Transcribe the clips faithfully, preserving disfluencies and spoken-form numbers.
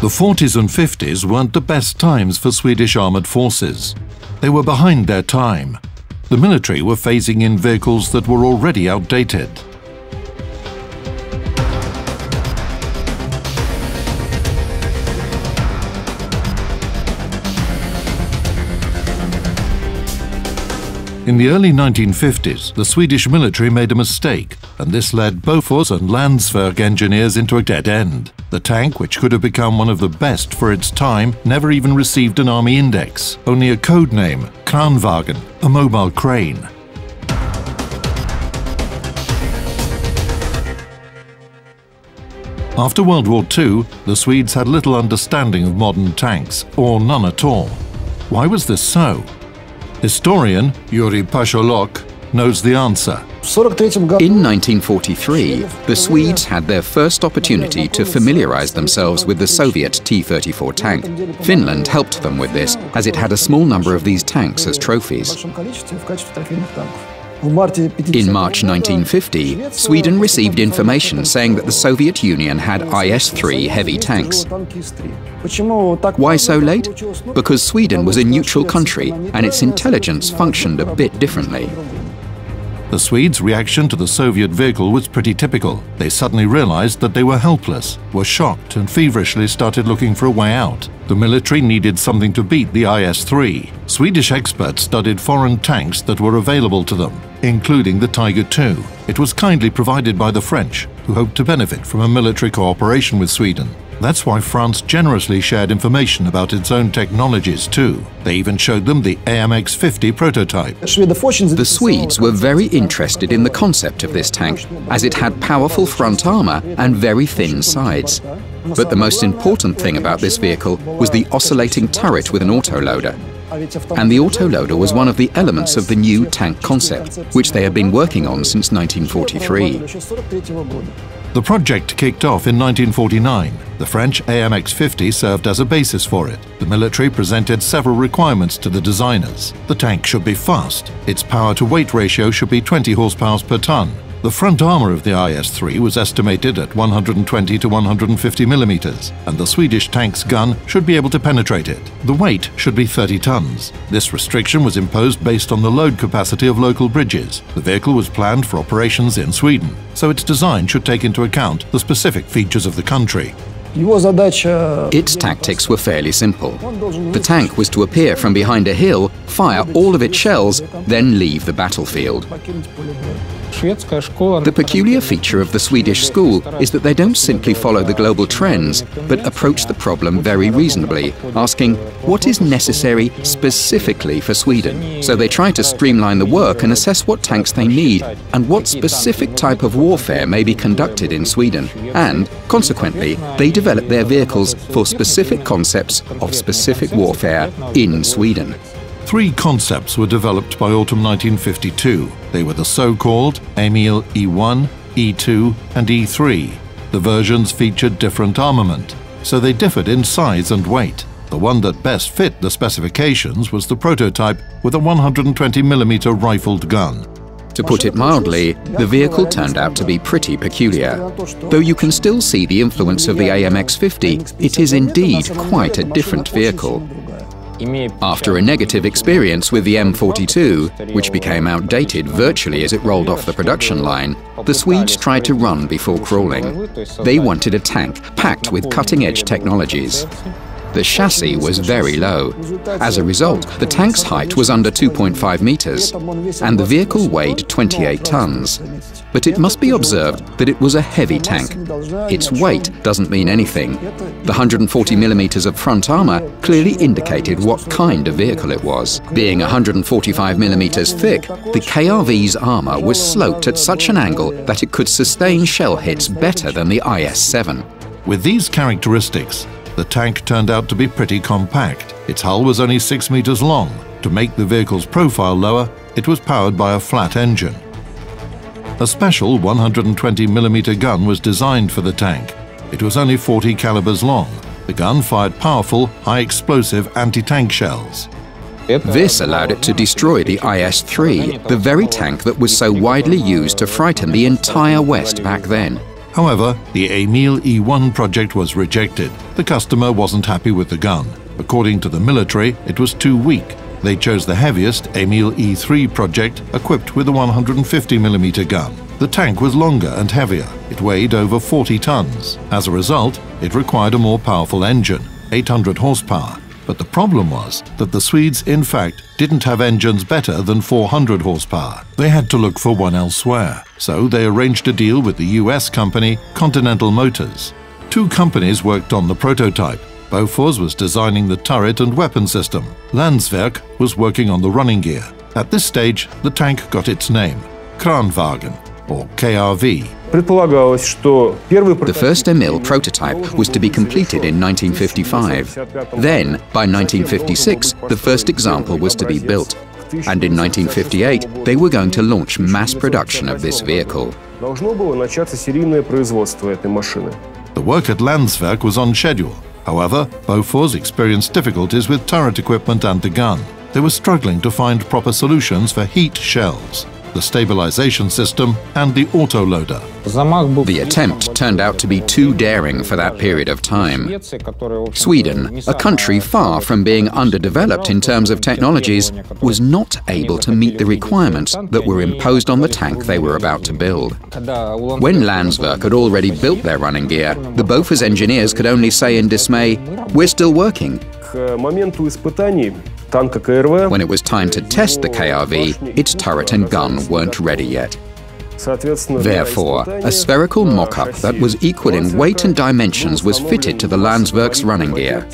The forties and fifties weren't the best times for Swedish armoured forces. They were behind their time. The military were phasing in vehicles that were already outdated. In the early nineteen fifties, the Swedish military made a mistake, and this led Bofors and Landsverk engineers into a dead end. The tank, which could have become one of the best for its time, never even received an army index, only a code name, Kranvagn, a mobile crane. After World War Two, the Swedes had little understanding of modern tanks, or none at all. Why was this so? Historian Yuri Pasholok knows the answer. In nineteen forty-three, the Swedes had their first opportunity to familiarize themselves with the Soviet T thirty-four tank. Finland helped them with this, as it had a small number of these tanks as trophies. In March nineteen fifty, Sweden received information saying that the Soviet Union had I S three heavy tanks. Why so late? Because Sweden was a neutral country and its intelligence functioned a bit differently. The Swedes' reaction to the Soviet vehicle was pretty typical. They suddenly realized that they were helpless, were shocked, and feverishly started looking for a way out. The military needed something to beat the I S three. Swedish experts studied foreign tanks that were available to them, including the Tiger two. It was kindly provided by the French, who hoped to benefit from a military cooperation with Sweden. That's why France generously shared information about its own technologies too. They even showed them the A M X fifty prototype. The Swedes were very interested in the concept of this tank, as it had powerful front armor and very thin sides. But the most important thing about this vehicle was the oscillating turret with an autoloader. And the autoloader was one of the elements of the new tank concept, which they had been working on since nineteen forty-three. The project kicked off in nineteen forty-nine. The French A M X fifty served as a basis for it. The military presented several requirements to the designers. The tank should be fast. Its power-to-weight ratio should be twenty horsepower per ton. The front armour of the I S three was estimated at one hundred twenty to one hundred fifty millimeters, and the Swedish tank's gun should be able to penetrate it. The weight should be thirty tons. This restriction was imposed based on the load capacity of local bridges. The vehicle was planned for operations in Sweden, so its design should take into account the specific features of the country. Its tactics were fairly simple. The tank was to appear from behind a hill, fire all of its shells, then leave the battlefield. The peculiar feature of the Swedish school is that they don't simply follow the global trends, but approach the problem very reasonably, asking what is necessary specifically for Sweden. So they try to streamline the work and assess what tanks they need and what specific type of warfare may be conducted in Sweden. And, consequently, they develop their vehicles for specific concepts of specific warfare in Sweden. Three concepts were developed by autumn nineteen fifty-two. They were the so-called Emil E one, E two and E three. The versions featured different armament, so they differed in size and weight. The one that best fit the specifications was the prototype with a one hundred twenty millimeter rifled gun. To put it mildly, the vehicle turned out to be pretty peculiar. Though you can still see the influence of the A M X fifty, it is indeed quite a different vehicle. After a negative experience with the M forty-two, which became outdated virtually as it rolled off the production line, the Swedes tried to run before crawling. They wanted a tank packed with cutting-edge technologies. The chassis was very low. As a result, the tank's height was under two point five meters, and the vehicle weighed twenty-eight tons. But it must be observed that it was a heavy tank. Its weight doesn't mean anything. The one hundred forty millimeters of front armor clearly indicated what kind of vehicle it was. Being one hundred forty-five millimeters thick, the K R V's armor was sloped at such an angle that it could sustain shell hits better than the I S seven. With these characteristics, the tank turned out to be pretty compact. Its hull was only six meters long. To make the vehicle's profile lower, it was powered by a flat engine. A special one hundred twenty millimeter gun was designed for the tank. It was only forty calibers long. The gun fired powerful, high-explosive anti-tank shells. This allowed it to destroy the I S three, the very tank that was so widely used to frighten the entire West back then. However, the Emil E one project was rejected. The customer wasn't happy with the gun. According to the military, it was too weak. They chose the heaviest Emil E three project, equipped with a one hundred fifty millimeter gun. The tank was longer and heavier. It weighed over forty tons. As a result, it required a more powerful engine, eight hundred horsepower. But the problem was that the Swedes, in fact, didn't have engines better than four hundred horsepower. They had to look for one elsewhere. So they arranged a deal with the U S company Continental Motors. Two companies worked on the prototype. Bofors was designing the turret and weapon system. Landsverk was working on the running gear. At this stage, the tank got its name, Kranvagn, or K R V. The first Emil prototype was to be completed in nineteen fifty-five. Then, by nineteen fifty-six, the first example was to be built. And in nineteen fifty-eight, they were going to launch mass production of this vehicle. The work at Landsverk was on schedule. However, Bofors experienced difficulties with turret equipment and the gun. They were struggling to find proper solutions for heat shells, the stabilization system and the autoloader. The attempt turned out to be too daring for that period of time. Sweden, a country far from being underdeveloped in terms of technologies, was not able to meet the requirements that were imposed on the tank they were about to build. When Landsverk had already built their running gear, the Bofors engineers could only say in dismay, "We're still working." When it was time to test the K R V, its turret and gun weren't ready yet. Therefore, a spherical mock-up that was equal in weight and dimensions was fitted to the Landsverk's running gear.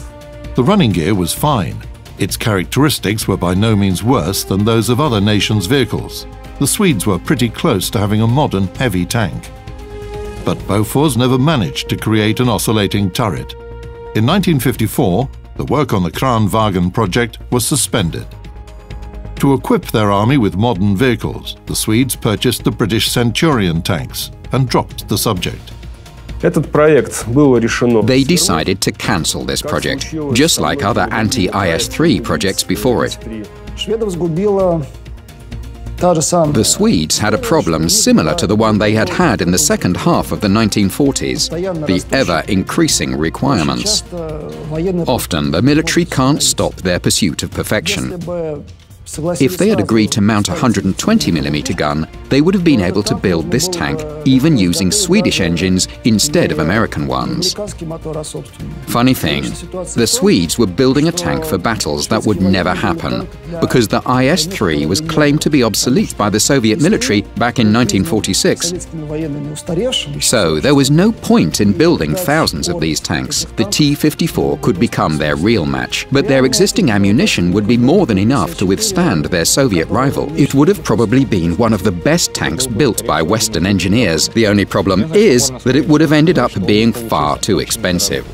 The running gear was fine. Its characteristics were by no means worse than those of other nations' vehicles. The Swedes were pretty close to having a modern, heavy tank. But Bofors never managed to create an oscillating turret. In nineteen fifty-four, the work on the Kranvagn project was suspended. To equip their army with modern vehicles, the Swedes purchased the British Centurion tanks and dropped the subject. They decided to cancel this project, just like other anti I S three projects before it. The Swedes had a problem similar to the one they had had in the second half of the nineteen forties, the ever-increasing requirements. Often, the military can't stop their pursuit of perfection. If they had agreed to mount a one hundred twenty millimeter gun, they would have been able to build this tank even using Swedish engines instead of American ones. Funny thing, the Swedes were building a tank for battles that would never happen, because the I S three was claimed to be obsolete by the Soviet military back in nineteen forty-six. So there was no point in building thousands of these tanks. The T fifty-four could become their real match, but their existing ammunition would be more than enough to withstand their Soviet rival. It would have probably been one of the best tanks built by Western engineers. The only problem is that it would have ended up being far too expensive.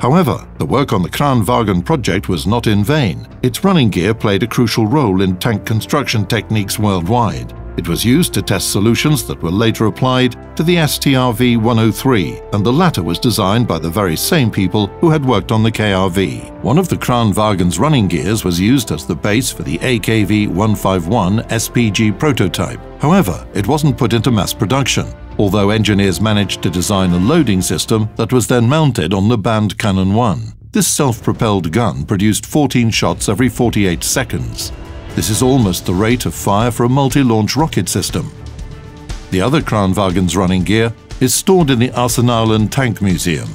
However, the work on the Kranvagn project was not in vain. Its running gear played a crucial role in tank construction techniques worldwide. It was used to test solutions that were later applied to the S T R V one oh three, and the latter was designed by the very same people who had worked on the K R V. One of the Kranvagn's running gears was used as the base for the A K V one fifty-one S P G prototype. However, it wasn't put into mass production, although engineers managed to design a loading system that was then mounted on the Bandkanon one. This self-propelled gun produced fourteen shots every forty-eight seconds. This is almost the rate of fire for a multi-launch rocket system. The other Kranvagn's running gear is stored in the Arsenal and Tank Museum.